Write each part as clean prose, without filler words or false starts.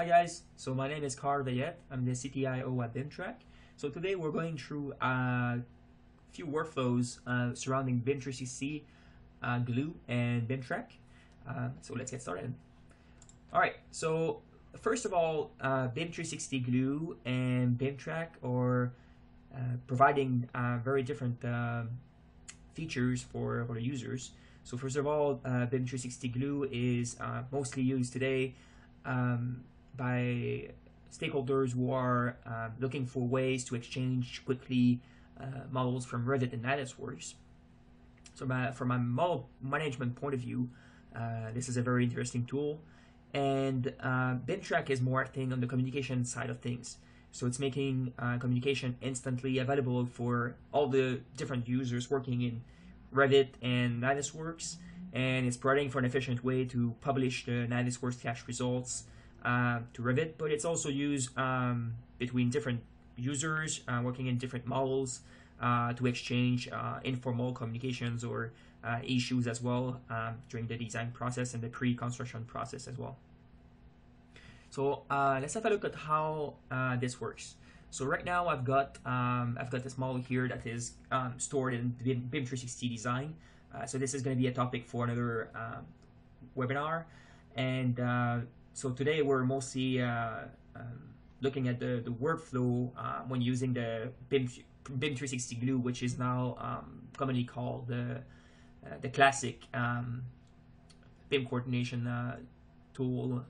Hi guys, so my name is Card Eater. I'm the CTIO at BIM Track. So today we're going through a few workflows surrounding BIM 360 Glue and BIM Track. So let's get started. Alright, so first of all, BIM 360 Glue and BIM Track are providing very different features for the users. So first of all, BIM 360 Glue is mostly used today by stakeholders who are looking for ways to exchange quickly models from Revit and Navisworks. So from a model management point of view, this is a very interesting tool. And BIM Track is more acting on the communication side of things. So it's making communication instantly available for all the different users working in Revit and Navisworks, and it's providing for an efficient way to publish the Navisworks cache results to Revit, but it's also used between different users working in different models to exchange informal communications or issues as well during the design process and the pre-construction process as well. So let's have a look at how this works. So right now I've got this model here that is stored in BIM 360 Design. So this is going to be a topic for another webinar, and so today we're mostly looking at the workflow when using the BIM 360 Glue, which is now commonly called the classic BIM coordination tool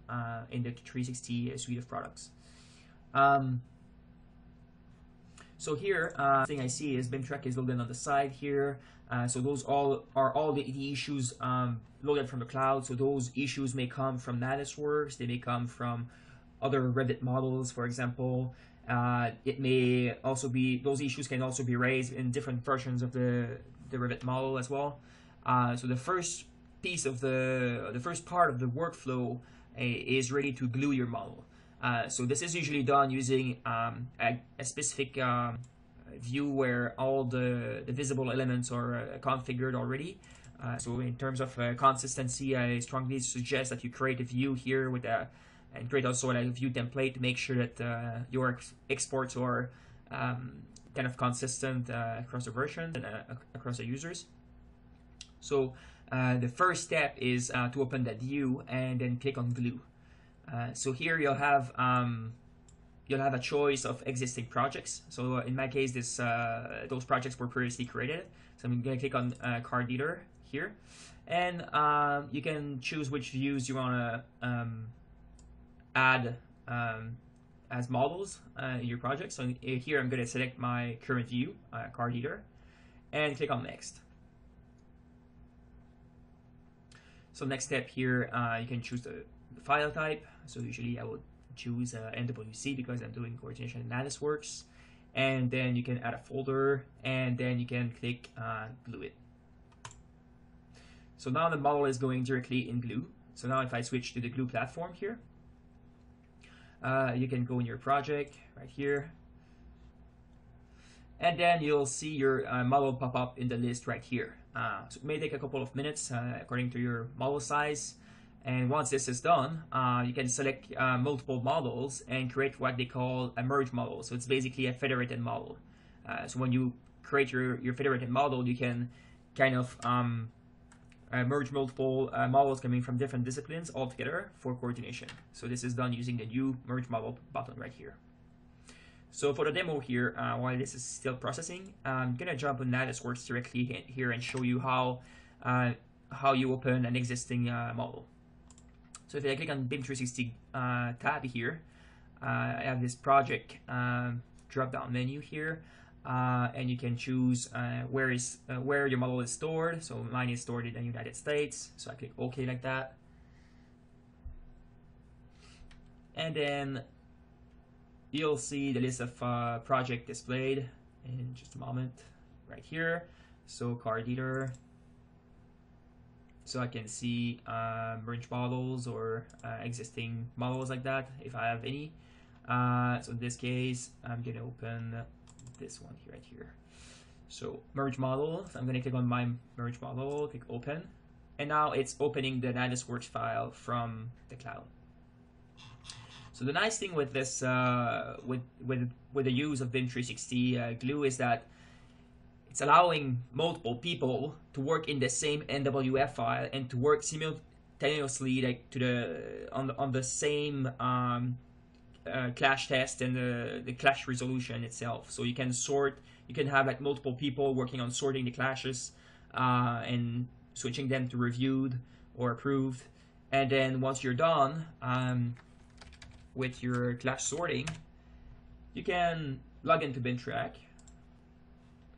in the 360 suite of products. So here, thing I see is BIM Track is loaded on the side here. So those are all the issues loaded from the cloud. So those issues may come from Navisworks, they may come from other Revit models, for example. It may also be, those issues can also be raised in different versions of the Revit model as well. So the first piece of the first part of the workflow is ready to glue your model. So this is usually done using a specific view where all the visible elements are configured already. So in terms of consistency, I strongly suggest that you create a view here with and create also a view template to make sure that your exports are kind of consistent across the versions and across the users. So the first step is to open that view and then click on Glue. So here you'll have a choice of existing projects. So in my case, those projects were previously created. So I'm going to click on Card Eater here, and you can choose which views you want to add as models in your project. So here I'm going to select my current view, Card Eater, and click on Next. So next step here, you can choose the file type. So usually I would choose NWC because I'm doing coordination in Navisworks, and then you can add a folder, and then you can click Glue it. So now the model is going directly in Glue. So now if I switch to the Glue platform here, you can go in your project right here, and then you'll see your model pop up in the list right here. So it may take a couple of minutes according to your model size. And once this is done, you can select multiple models and create what they call a merge model. So it's basically a federated model. So when you create your federated model, you can kind of merge multiple models coming from different disciplines all together for coordination. So this is done using the new merge model button right here. So for the demo here, while this is still processing, I'm going to jump on Navisworks directly here and show you how you open an existing model. So if I click on BIM 360 tab here, I have this project drop-down menu here, and you can choose where your model is stored. So mine is stored in the United States, so I click OK like that. And then you'll see the list of project displayed in just a moment right here. So Card Eater. So I can see merge models or existing models like that if I have any. So in this case, I'm going to open this one here, right here. So merge model, so I'm going to click on my merge model, click open. And now it's opening the Navisworks file from the cloud. So So the nice thing with this, with the use of BIM 360 glue is that it's allowing multiple people to work in the same NWF file and to work simultaneously, like on the same clash test and the clash resolution itself. So you can sort, you can have like multiple people working on sorting the clashes and switching them to reviewed or approved. And then once you're done with your clash sorting, you can log into BIM Track.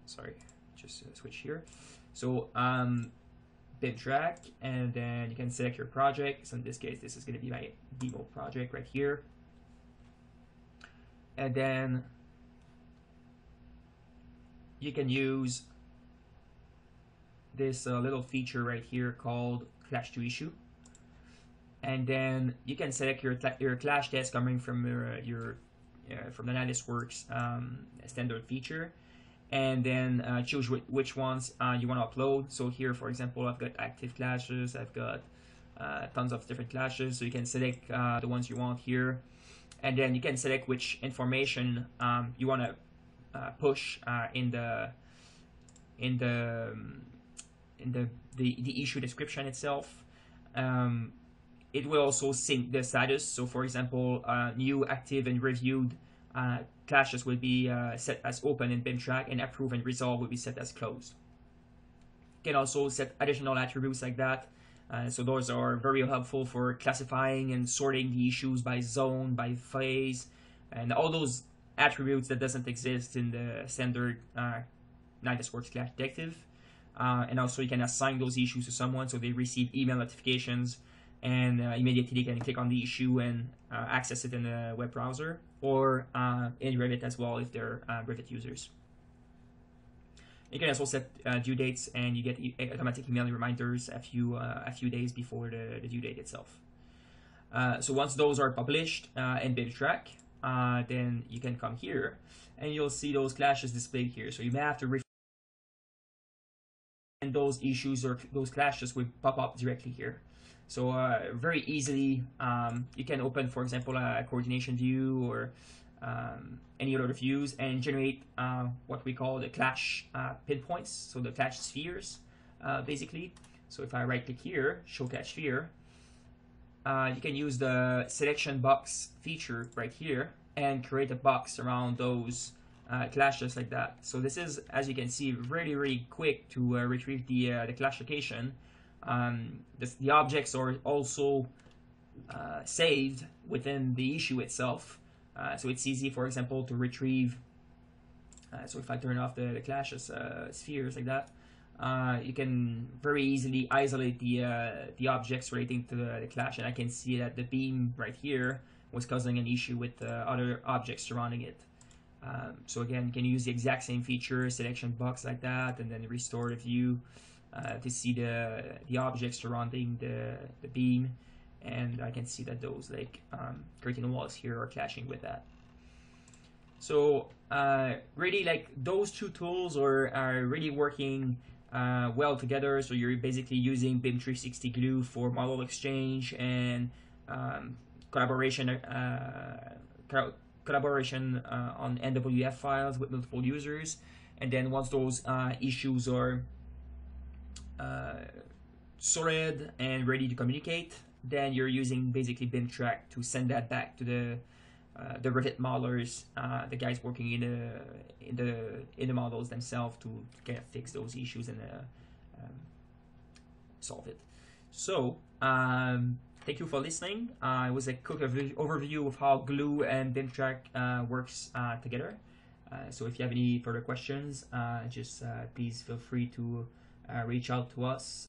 Sorry, just switch here. So BIM Track, and then you can select your project. So in this case, this is going to be my demo project right here. And then you can use this little feature right here called Clash to Issue. And then you can select your clash test coming from from the Navisworks standard feature. And then choose which ones you want to upload. So here, for example, I've got active clashes, I've got tons of different clashes, so you can select the ones you want here. And then you can select which information you want to push in the issue description itself. It will also sync the status. So for example, new, active, and reviewed clashes will be set as open in BIM Track, and approve and resolve will be set as closed. You can also set additional attributes like that. So those are very helpful for classifying and sorting the issues by zone, by phase, and all those attributes that doesn't exist in the standard Navisworks Clash Detective. And also you can assign those issues to someone so they receive email notifications, and immediately you can click on the issue and access it in the web browser, or in Revit as well if they're Revit users. You can also set due dates, and you get automatic email reminders a few days before the due date itself. So once those are published in BIM Track, then you can come here and you'll see those clashes displayed here. So you may have to refresh, and those issues or those clashes will pop up directly here. So very easily, you can open, for example, a coordination view or any other views and generate what we call the clash pinpoints, so the clash spheres, basically. So if I right-click here, show clash sphere, you can use the selection box feature right here and create a box around those clashes like that. So this is, as you can see, really, really quick to retrieve the clash location. The objects are also saved within the issue itself, so it's easy, for example, to retrieve. So if I turn off the clashes spheres like that, you can very easily isolate the objects relating to the clash, and I can see that the beam right here was causing an issue with other objects surrounding it. So again, you can use the exact same feature, selection box like that, and then restore the view to see the objects surrounding the beam, and I can see that those like curtain walls here are clashing with that. So really, like, those two tools are really working well together. So you're basically using BIM 360 glue for model exchange and collaboration on NWF files with multiple users, and then once those issues are sorted and ready to communicate, then you're using basically BIM Track to send that back to the Revit modelers, the guys working in the models themselves, to kind of fix those issues and solve it. So thank you for listening. It was a quick overview of how glue and BIM Track works together. So if you have any further questions, just please feel free to reach out to us.